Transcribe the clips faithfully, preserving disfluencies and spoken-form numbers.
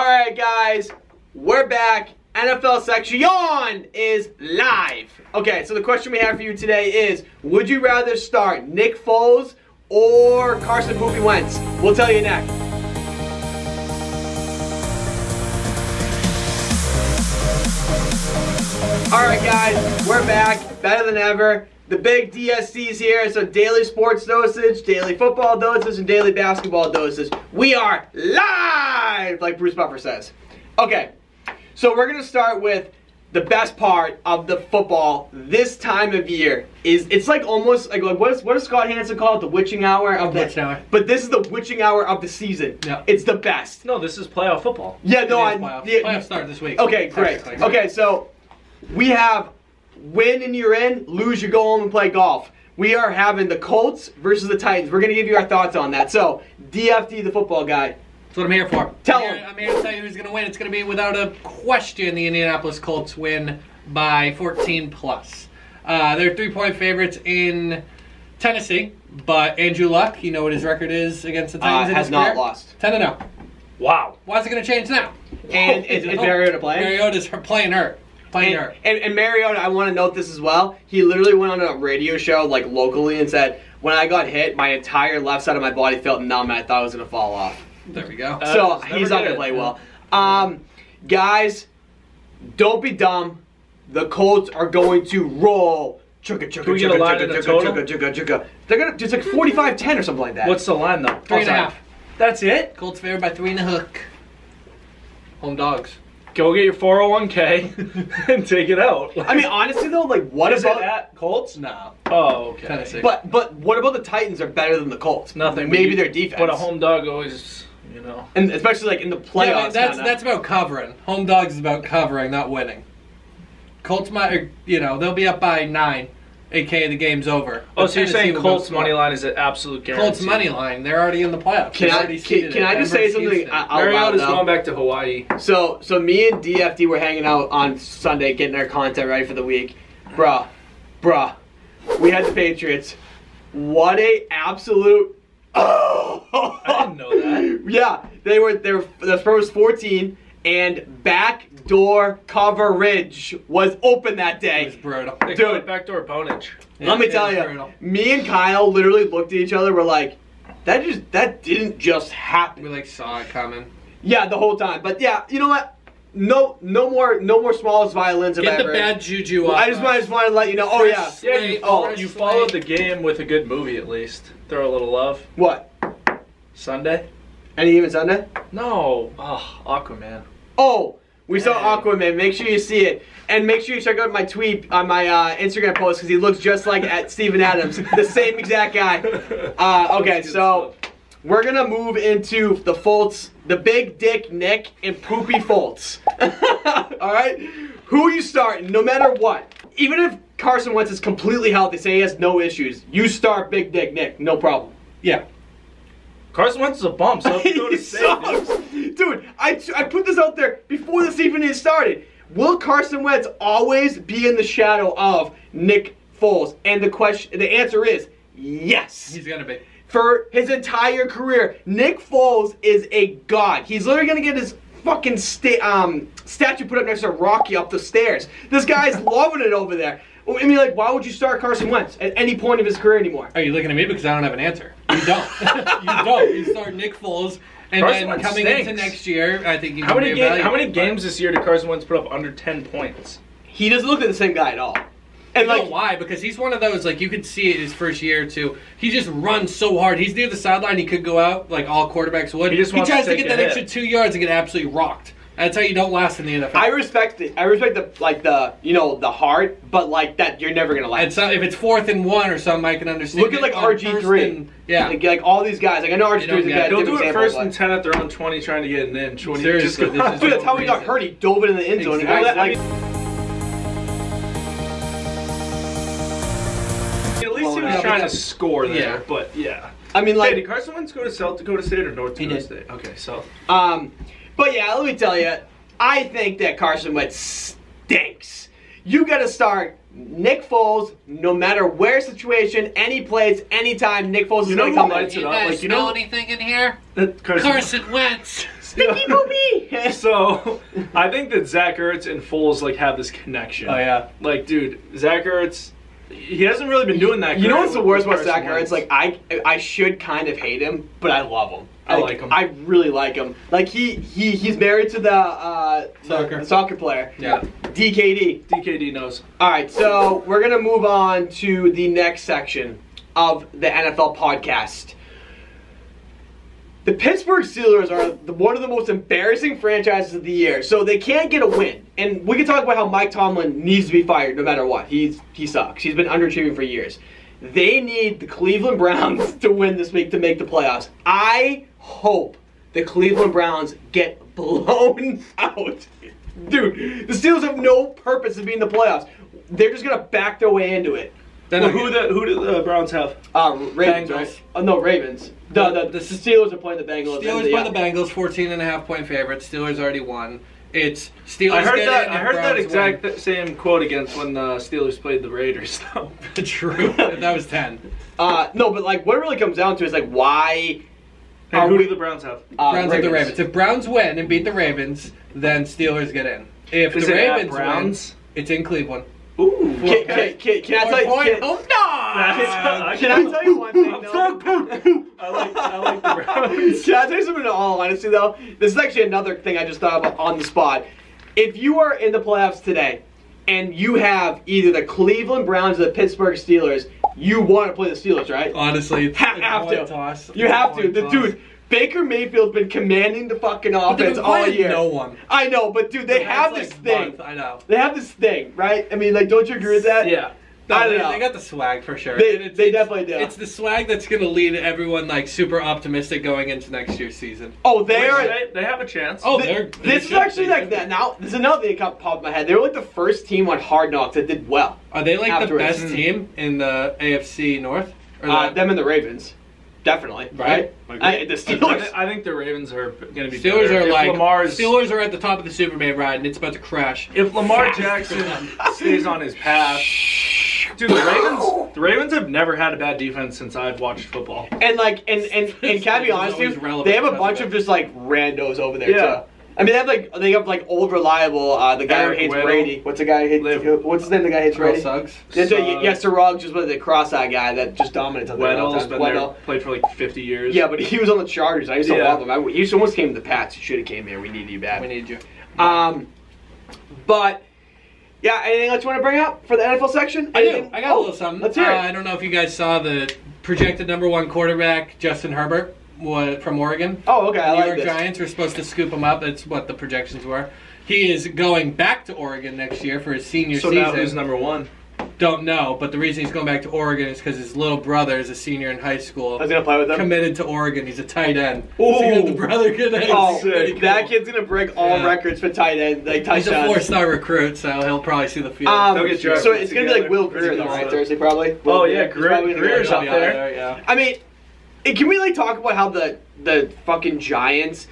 All right, guys, we're back. N F L section is live. Okay, so the question we have for you today is, would you rather start Nick Foles or Carson Boofy Wentz? We'll tell you next. All right, guys, we're back, better than ever. The big D S C's here, so daily sports dosage, daily football dosage, and daily basketball dosage. We are live, like Bruce Buffer says. Okay, so we're gonna start with the best part of the football this time of year. Is it's like almost like, like what is what does Scott Hansen call it? The witching hour of the witching hour. But this is the witching hour of the season. Yeah. It's the best. No, this is playoff football. Yeah, no, I playoff. Yeah, playoff start this week. Okay, great. Okay, so we have. Win and you're in, lose you go home and play golf. We are having the Colts versus the Titans. We're going to give you our thoughts on that. So, D F D, the football guy. That's what I'm here for. Tell him. I'm here to tell you who's going to win. It's going to be, without a question, the Indianapolis Colts win by fourteen plus. Uh, they're three-point favorites in Tennessee, but Andrew Luck, you know what his record is against the Titans uh, has in his career? Not lost. ten and oh. Wow. Why is it going to change now? And is, is Mariota playing? Mariota's playing hurt. And, and, and Mariota, I want to note this as well. He literally went on a radio show, like locally, and said, "When I got hit, my entire left side of my body felt numb, and I thought I was gonna fall off." There we go. Uh, so he's not gonna play well. Um, guys, don't be dumb. The Colts are going to roll. Chugga chugga chugga chugga chugga chugga chugga. They're gonna. It's like forty-five ten or something like that. What's the line though? Three and a half. That's it. Colts favored by three and a hook. Home dogs. Go get your four oh one K and take it out. Like, I mean, honestly though, like what is about it at Colts? No. Oh, okay. Tennessee. But but what about the Titans are better than the Colts? Nothing. Maybe you, their defense. But a home dog always, you know. And especially like in the playoffs. Yeah, that's kinda. That's about covering. Home dogs is about covering, not winning. Colts might, you know, they'll be up by nine, aka the game's over. Oh, so Tennessee, you're saying Colts money line is an absolute guarantee? Colts money line, they're already in the playoffs. Can I, can, can I just say something? Mariota's going back to Hawaii. So, so me and D F D were hanging out on Sunday, getting our content ready for the week. Bruh, bruh, we had the Patriots. What a absolute! Oh, I didn't know that. Yeah, they were they were the first fourteen. And backdoor coverage was open that day. It was brutal. They Dude, it backdoor opponent. Yeah, let me tell you, brutal. Me and Kyle literally looked at each other. We're like, that just that didn't just happen. We like saw it coming. Yeah, the whole time. But yeah, you know what? No, no more, no more smallest violins. Get the ever. Bad juju off. I just, I just want to let you know. Oh yeah, yeah. You, oh, you followed the game with a good movie at least. Throw a little love. What? Sunday. Any Even Sunday? No. Oh, Aquaman. Oh, we hey. saw Aquaman. Make sure you see it. And make sure you check out my tweet on my uh, Instagram post because he looks just like at Steven Adams. The same exact guy. Uh, okay, so we're going to move into the Fultz, the big dick Nick and poopy Fultz. All right? Who are you starting no matter what? Even if Carson Wentz is completely healthy, say he has no issues, you start big dick Nick. No problem. Yeah. Carson Wentz is a bump, so you know to say, dude. dude, I I put this out there before this even started. Will Carson Wentz always be in the shadow of Nick Foles? And the question, the answer is yes. He's gonna be for his entire career. Nick Foles is a god. He's literally gonna get his fucking sta um statue put up next to Rocky up the stairs. This guy's loving it over there. I mean, like, why would you start Carson Wentz at any point of his career anymore? Are you looking at me because I don't have an answer? You don't. you don't. You start Nick Foles, and Carson then Wentz coming stinks. into next year, I think you how many game, How many him, games this year did Carson Wentz put up under ten points? He doesn't look like the same guy at all. And you like, know why? Because he's one of those, like, you could see it his first year or two. He just runs so hard. He's near the sideline. He could go out like all quarterbacks would. He, just he tries to, to get that hit. extra two yards and get absolutely rocked. That's how you don't last in the N F L. I respect it. I respect the like the you know the heart, but like that you're never gonna last. So, if it's fourth and one or something, I can understand. Look at like R G three, yeah, like, like all these guys. Like I know R G three is a guy. Don't do it first and ten at their own twenty, trying to get an inch. When Seriously, you just go, this dude, that's how he got hurt. He dove it in the end zone. Exactly. And at least he was trying to score there, yeah. but yeah. I mean, like, hey, did Carson Wentz go to South Dakota State or North Dakota State? Okay, so um. But yeah, let me tell you, I think that Carson Wentz stinks. You got to start Nick Foles no matter where situation, any place, anytime. Nick Foles is going to come in. You guys like, you know, know anything in here? Carson, Carson Wentz. Sticky poopy. So I think that Zach Ertz and Foles like have this connection. Oh yeah. Like, dude, Zach Ertz, he hasn't really been doing that. You know what's the worst about Zach Ertz? Like, I, I should kind of hate him, but I love him. I like, like him. I really like him. Like, he, he he's married to the uh, soccer the, the soccer player. Yeah. D K D. D K D knows. All right, so we're gonna move on to the next section of the N F L podcast. The Pittsburgh Steelers are the, one of the most embarrassing franchises of the year, so they can't get a win. And we can talk about how Mike Tomlin needs to be fired no matter what. He's he sucks. He's been underachieving for years. They need the Cleveland Browns to win this week to make the playoffs. I hope the Cleveland Browns get blown out. Dude, the Steelers have no purpose of being in the playoffs. They're just going to back their way into it. Then well, who the who do the Browns have? Um, Ravens. Bengals. Right? Oh, no, Ravens. The, the, the Steelers are playing the Bengals. Steelers the, play the Bengals, fourteen and a half point favorites. Steelers already won. It's Steelers. I heard that. I heard Browns that exact win. Same quote against when the Steelers played the Raiders, though. True. That was ten. Uh, no, but like, what it really comes down to is like, why? And who we, do the Browns have? Uh, Browns have the Ravens. If Browns win and beat the Ravens, then Steelers get in. If is the Ravens Browns? win, it's in Cleveland. Ooh. Can, can, can, can I tell you? Can, oh, no. Can I tell you one thing though? I like, I like the Browns. Can I tell you something in all honesty though? This is actually another thing I just thought about on the spot. If you are in the playoffs today and you have either the Cleveland Browns or the Pittsburgh Steelers, you want to play the Steelers, right? Honestly, it's have, have to. Toss. You have to. The toss. Dude. Baker Mayfield's been commanding the fucking offense all year. No one. I know, but dude, they the have this like thing. Month, I know. They have this thing, right? I mean, like, don't you agree with that? Yeah. No, I don't they, know. They got the swag for sure. They, it's, they it's, definitely do. It's the swag that's going to lead everyone like super optimistic going into next year's season. Oh, they Wait, are. They, they have a chance. Oh, they, they're. This is actually like that. Now, there's another thing that popped in my head. They were like the first team on Hard Knocks that did well. Are they like afterwards. the best mm. team in the A F C North? Or the uh, them and the Ravens. Definitely, right? right? I, the Steelers. I think the Ravens are going to be. Steelers better. are if like Lamar's, Steelers are at the top of the Superman ride, and it's about to crash. If Lamar Jackson stays on his path, dude, the Ravens, the Ravens have never had a bad defense since I've watched football. And like, and and and can I be honest with you? They have a bunch of just like randos over there yeah. too. I mean, they have like they have like old reliable. Uh, the guy Eric who hates Whittle. Brady. What's the guy? Who hates, who, what's his name? The guy who hates Terrell Brady. Suggs. Yes, yeah, Suggs was the cross-eye guy that just dominates on the Whittle. Whittle played for like fifty years. Yeah, but he was on the Chargers. I used to yeah. love him. I, he almost came to the Pats. You should have came here. We need you back. We need you. Um, but yeah, anything else you want to bring up for the N F L section? I anything? do. I got oh, a little something. Let's hear uh, it. I don't know if you guys saw the projected number one quarterback, Justin Herbert. What, from Oregon. Oh, okay. I like this. The New York Giants were supposed to scoop him up. That's what the projections were. He is going back to Oregon next year for his senior season. So now who's number one? Don't know, but the reason he's going back to Oregon is because his little brother is a senior in high school. I was going to play with him. Committed to Oregon. He's a tight end. Ooh. So the brother could oh, sick. That kid's going to break all yeah. records for tight end. Like, he's a four-star recruit, so he'll probably see the field. Um, get so so it's going to be like Will Grier, though, right? Thursday, probably. Will oh, yeah. Grier's up there. there yeah. I mean... Can we like talk about how the the fucking Giants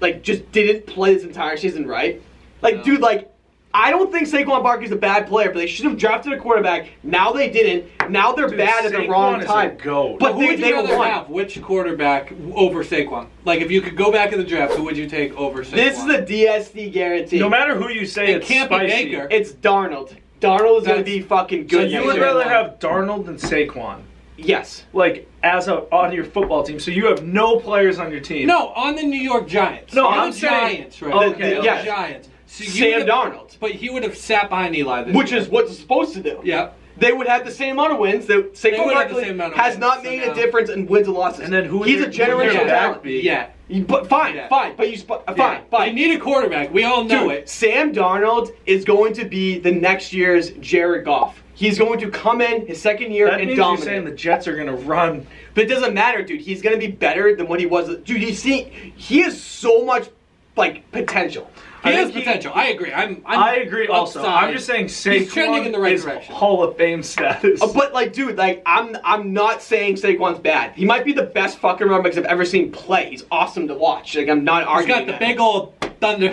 like just didn't play this entire season right? Like, no. dude, like I don't think Saquon Barkley's a bad player, but they should have drafted a quarterback. Now they didn't. Now they're dude, bad at Saquon the wrong is time. A goat. But, but who they, would you they rather won. have? Which quarterback over Saquon? Like, if you could go back in the draft, who would you take over Saquon? This is a D S D guarantee. No matter who you say, it it's can't spicy. be Baker. It's Darnold. Darnold is going to be fucking good. So you would rather have Darnold than Saquon? Yes. Like, as a, on your football team. So you have no players on your team. No, on the New York Giants. No, on the Giants, saying, right? Okay, the, the yes. Giants. So Sam have, Darnold. But he would have sat behind Eli this Which year. is what it's supposed to do. Yeah. They would have the same amount of wins. That Saquon Barkley has wins, not made so a difference in wins and losses. And then who He's a generational talent. Be? Yeah. You, but fine, yeah. fine, but you fine, yeah. fine. You need a quarterback. We all know Dude, it. Sam Darnold is going to be the next year's Jared Goff. He's going to come in his second year that and means dominate. You're saying the Jets are going to run. But it doesn't matter, dude. He's going to be better than what he was. Dude, you see, he has so much, like, potential. He I has potential. He, I agree. I'm, I'm I agree also. Upside. I'm just saying Saquon He's trending in the right is direction. Hall of Fame status. Uh, but, like, dude, like, I'm I'm not saying Saquon's bad. He might be the best fucking running back I've ever seen play. He's awesome to watch. Like, I'm not arguing He's got the that. big old thunder.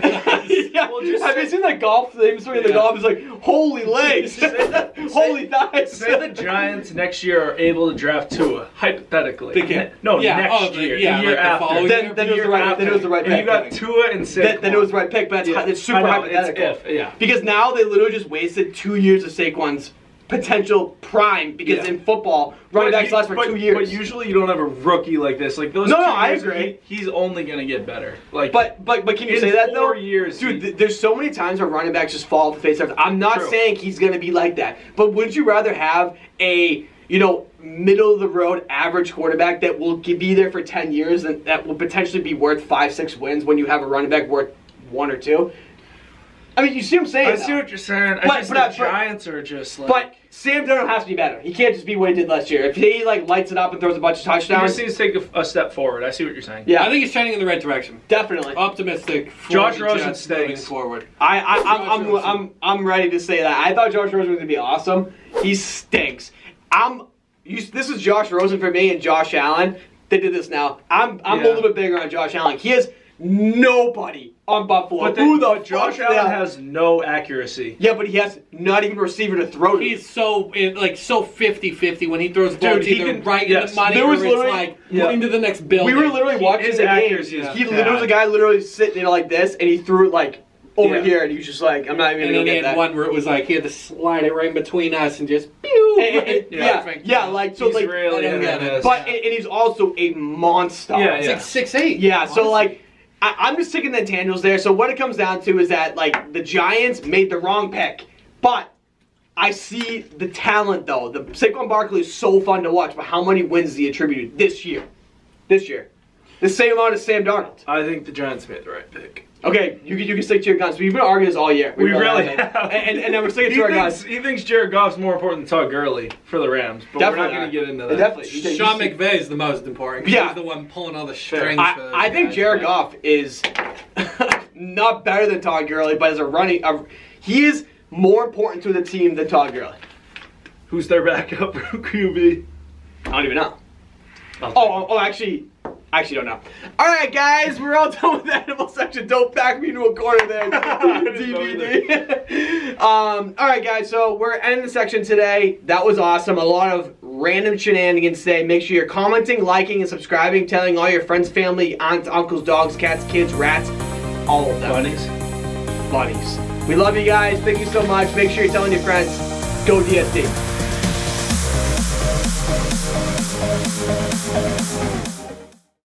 Yeah. Well, just have say, you seen that golf thing? Swinging yeah. the golf is like holy legs, that, holy thighs. Say the Giants next year are able to draft Tua, hypothetically. They can't. No, yeah, next oh, year, yeah, the year like after. The then, then, year right, after. then it was the right. If pick. You got Tua and Saquon. Then, then it was the right pick, but it's, yeah. it's super know, hypothetical. It's if, yeah. Because now they literally just wasted two years of Saquon's potential prime, because yeah. in football running backs last for but, two years. But usually you don't have a rookie like this. Like those. No, two no, I agree. He, he's only gonna get better. Like, but but but can you say that though? Four years, dude. Th there's so many times where running backs just fall off the face of. I'm not true. saying he's gonna be like that. But wouldn't you rather have a you know middle of the road average quarterback that will be there for ten years and that will potentially be worth five six wins when you have a running back worth one or two? I mean, you see what I'm saying? I see what you're saying. I but, just, but, the Giants but, are just like... But Sam Darnold has to be better. He can't just be what he did last year. If he, like, lights it up and throws a bunch of touchdowns... He just needs to take a, a step forward. I see what you're saying. Yeah. I think he's trending in the right direction. Definitely. Optimistic. Josh Rosen stays forward. I, I, I'm, I'm, I'm, I'm ready to say that. I thought Josh Rosen was going to be awesome. He stinks. I'm... You, this is Josh Rosen for me and Josh Allen. They did this now. I'm, I'm yeah. a little bit bigger on Josh Allen. He has... nobody on Buffalo. But then, who the Josh Allen that? has no accuracy. Yeah, but he has not even a receiver to throw to. He's so like so fifty fifty when he throws balls either right yes. in the money there was or it's like yeah. into the next building. We were literally he, watching the accuracy game. Yeah. He literally yeah. the guy literally sitting there like this and he threw it like over yeah. here and he was just like, I'm not even and gonna then get he had that. One where it was like he had to slide it right in between us and just pew. And, and, and, yeah. yeah, yeah, like so he's like really and, and, but yeah. and, and he's also a monster. Yeah, it's yeah. like six eight. Yeah, so like I, I'm just sticking the Daniels there. So what it comes down to is that like the Giants made the wrong pick, but I see the talent though. The Saquon Barkley is so fun to watch, but how many wins is he attributed this year? This year, the same amount as Sam Darnold. I think the Giants made the right pick. Okay, you can you can stick to your guns. We've been arguing this all year. We, we really have. have. And, and, and then we're sticking to our guns. He thinks Jared Goff's more important than Todd Gurley for the Rams, but definitely we're not going to get into that. Definitely. Sean McVay is the most important. Yeah. He's the one pulling all the strings. I, for I think Jared Goff is not better than Todd Gurley, but as a running, a, he is more important to the team than Todd Gurley. Who's their backup Q B? I don't even know. Oh, oh, oh, actually... I actually don't know. All right, guys, we're all done with the animal section. Don't back me into a corner there. D V D. um, all right, guys, so we're ending the section today. That was awesome. A lot of random shenanigans today. Make sure you're commenting, liking, and subscribing, telling all your friends, family, aunts, uncles, dogs, cats, kids, rats, all of them. Bunnies. Bunnies. We love you guys. Thank you so much. Make sure you're telling your friends. Go D S D.